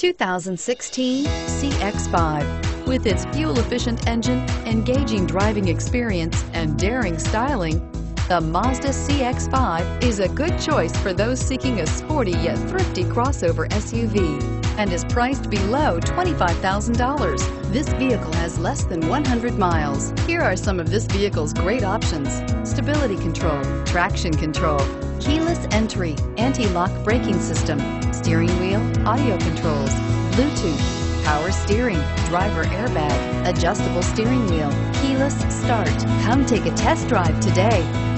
2016 CX-5. With its fuel-efficient engine, engaging driving experience, and daring styling, the Mazda CX-5 is a good choice for those seeking a sporty yet thrifty crossover SUV and is priced below $25,000. This vehicle has less than 100 miles. Here are some of this vehicle's great options: stability control, traction control, keyless entry, anti-lock braking system, steering wheel audio controls, Bluetooth, power steering, driver airbag, adjustable steering wheel, keyless start. Come take a test drive today.